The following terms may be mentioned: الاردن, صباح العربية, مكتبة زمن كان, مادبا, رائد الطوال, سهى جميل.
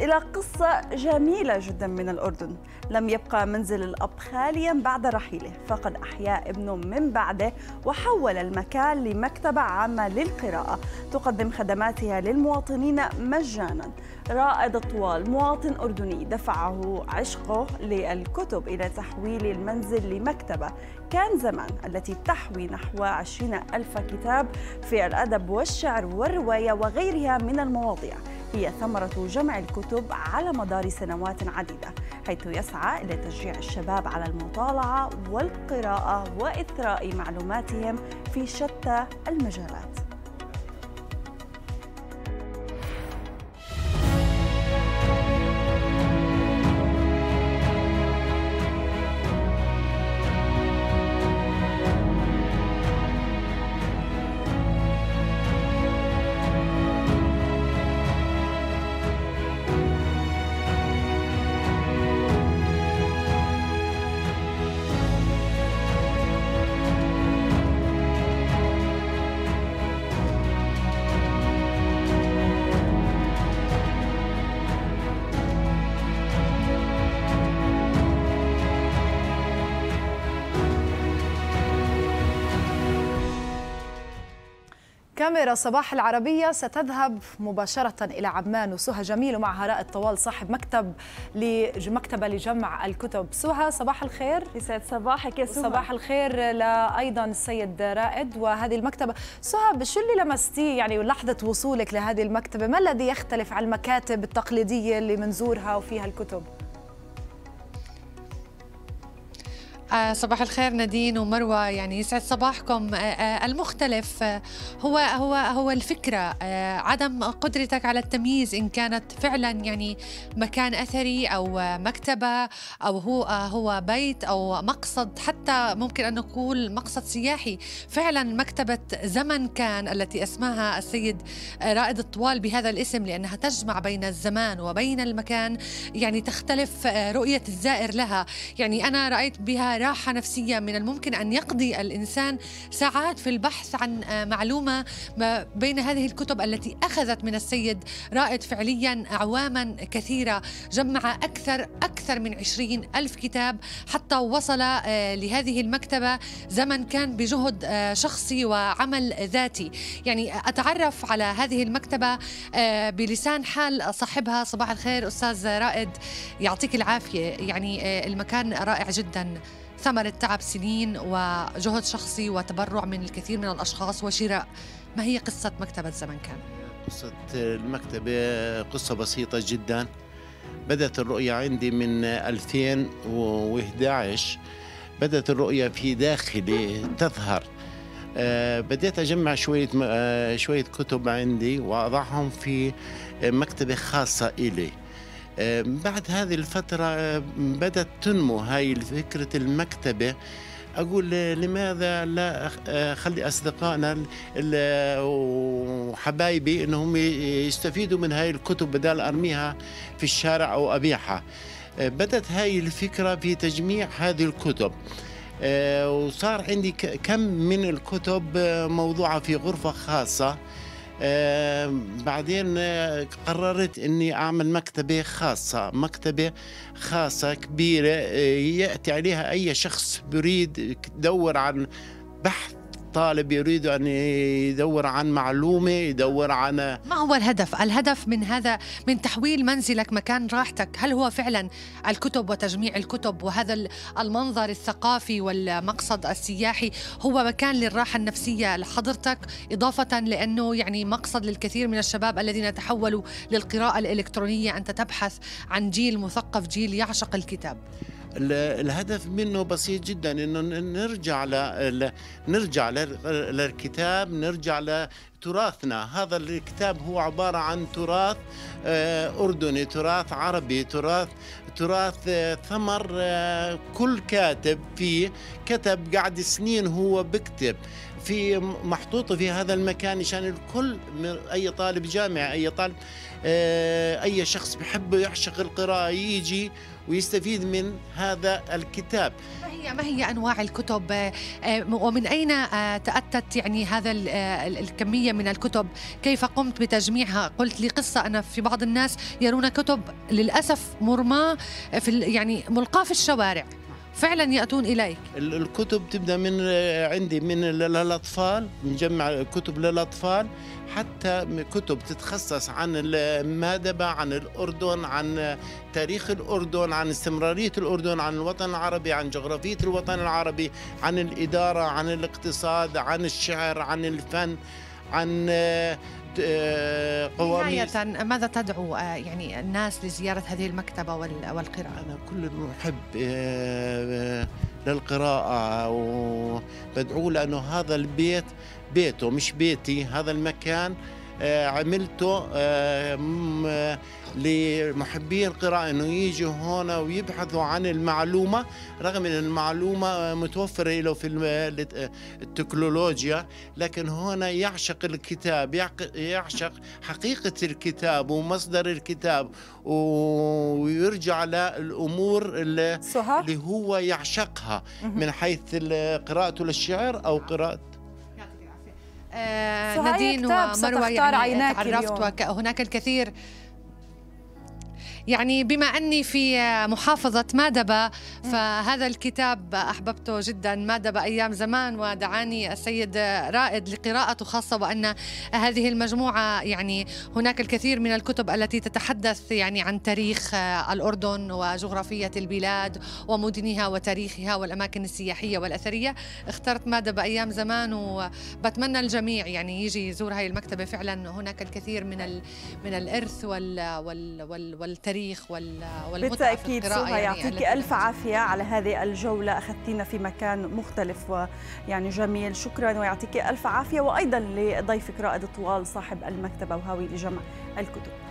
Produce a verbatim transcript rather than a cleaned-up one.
إلى قصة جميلة جدا من الأردن. لم يبقى منزل الأب خاليا بعد رحيله، فقد أحيا ابنه من بعده وحول المكان لمكتبة عامة للقراءة تقدم خدماتها للمواطنين مجانا. رائد الطوال مواطن أردني دفعه عشقه للكتب إلى تحويل المنزل لمكتبة كان زمان التي تحوي نحو عشرين ألف كتاب في الأدب والشعر والرواية وغيرها من المواضيع. هي ثمرة جمع الكتب على مدار سنوات عديدة، حيث يسعى إلى تشجيع الشباب على المطالعة والقراءة وإثراء معلوماتهم في شتى المجالات. كاميرا صباح العربية ستذهب مباشرة إلى عمان وسهى جميل، ومعها رائد طوال صاحب مكتب مكتبة لجمع الكتب. سهى صباح الخير. يسعد صباحك يا سهى. صباح الخير لأيضا السيد رائد وهذه المكتبة. سهى، شو اللي لمستيه يعني لحظة وصولك لهذه المكتبة؟ ما الذي يختلف عن المكاتب التقليدية اللي منزورها وفيها الكتب؟ صباح الخير نادين ومروة، يعني يسعد صباحكم. المختلف هو هو هو الفكرة، عدم قدرتك على التمييز إن كانت فعلا يعني مكان أثري أو مكتبة أو هو هو بيت أو مقصد، حتى ممكن أن نقول مقصد سياحي. فعلا مكتبة زمن كان التي أسماها السيد رائد الطوال بهذا الاسم لأنها تجمع بين الزمان وبين المكان، يعني تختلف رؤية الزائر لها. يعني أنا رأيت بها راحة نفسية، من الممكن أن يقضي الإنسان ساعات في البحث عن معلومة ما بين هذه الكتب التي أخذت من السيد رائد فعليا أعواما كثيرة. جمع أكثر أكثر من عشرين ألف كتاب حتى وصل لهذه المكتبة زمن كان بجهد شخصي وعمل ذاتي. يعني أتعرف على هذه المكتبة بلسان حال صاحبها. صباح الخير أستاذ رائد، يعطيك العافية. يعني المكان رائع جداً، ثمرة تعب سنين وجهد شخصي وتبرع من الكثير من الأشخاص وشراء. ما هي قصة مكتبة زمن كان؟ قصة المكتبة قصة بسيطة جدا. بدأت الرؤية عندي من ألفين وإحدى عشر، بدأت الرؤية في داخلي تظهر. بديت أجمع شوية شوية كتب عندي وأضعهم في مكتبة خاصة إلي. بعد هذه الفترة بدأت تنمو هاي فكرة المكتبة. أقول لماذا لا أخلي أصدقائنا وحبايبي أنهم يستفيدوا من هاي الكتب بدل أرميها في الشارع أو أبيعها. بدأت هاي الفكرة في تجميع هذه الكتب، وصار عندي كم من الكتب موضوعة في غرفة خاصة. آه بعدين آه قررت أني أعمل مكتبة خاصة، مكتبة خاصة كبيرة آه يأتي عليها أي شخص يريد يدور عن بحث، طالب يريد أن يدور عن معلومة، يدور عن ما هو الهدف. الهدف من هذا، من تحويل منزلك مكان راحتك، هل هو فعلا الكتب وتجميع الكتب وهذا المنظر الثقافي والمقصد السياحي هو مكان للراحة النفسية لحضرتك، إضافة لأنه يعني مقصد للكثير من الشباب الذين تحولوا للقراءة الإلكترونية. أنت تبحث عن جيل مثقف، جيل يعشق الكتاب. الهدف منه بسيط جدا، انه نرجع ل... نرجع للكتاب، نرجع لتراثنا. هذا الكتاب هو عباره عن تراث اردني، تراث عربي، تراث تراث ثمر كل كاتب فيه كتب قعد سنين هو بكتب. في محطوطه في هذا المكان، عشان الكل اي طالب جامعه، اي طالب اي شخص بحبه يعشق القراءه يجي ويستفيد من هذا الكتاب. ما هي ما هي انواع الكتب ومن اين تاتت يعني هذا الكميه من الكتب؟ كيف قمت بتجميعها؟ قلت لي قصه انا في بعض الناس يرون كتب للاسف مرماه في يعني ملقاه في الشوارع، فعلا يأتون إليك. الكتب تبدأ من عندي من الأطفال، نجمع كتب للأطفال، حتى كتب تتخصص عن مادبا، عن الأردن، عن تاريخ الأردن، عن استمرارية الأردن، عن الوطن العربي، عن جغرافية الوطن العربي، عن الإدارة، عن الاقتصاد، عن الشعر، عن الفن، عن قواميس. نهاية ماذا تدعو يعني الناس لزيارة هذه المكتبة والقراءة؟ أنا كل محب للقراءة وبدعو له أنه هذا البيت بيته مش بيتي، هذا المكان عملته لمحبي القراءة أنه يجوا هنا ويبحثوا عن المعلومة، رغم أن المعلومة متوفرة له في التكنولوجيا، لكن هنا يعشق الكتاب، يعشق حقيقة الكتاب ومصدر الكتاب، ويرجع للأمور اللي, اللي هو يعشقها من حيث قراءته للشعر أو قراءة. آه نادين ومروة، يعني تعرفت وهناك الكثير. يعني بما أني في محافظة مادبا فهذا الكتاب أحببته جدا، مادبا أيام زمان، ودعاني السيد رائد لقراءته، خاصة وأن هذه المجموعة يعني هناك الكثير من الكتب التي تتحدث يعني عن تاريخ الأردن وجغرافية البلاد ومدنها وتاريخها والأماكن السياحية والأثرية. اخترت مادبا أيام زمان، وبتمنى الجميع يعني يجي يزور هذه المكتبة، فعلا هناك الكثير من ال من الإرث وال وال وال والتاريخ بالتأكيد. سهى يعطيك ألف عافية على هذه الجولة، أخذتينا في مكان مختلف ويعني جميل، شكرا ويعطيك ألف عافية، وأيضا لضيفك رائد الطوال صاحب المكتبة وهاوي لجمع الكتب.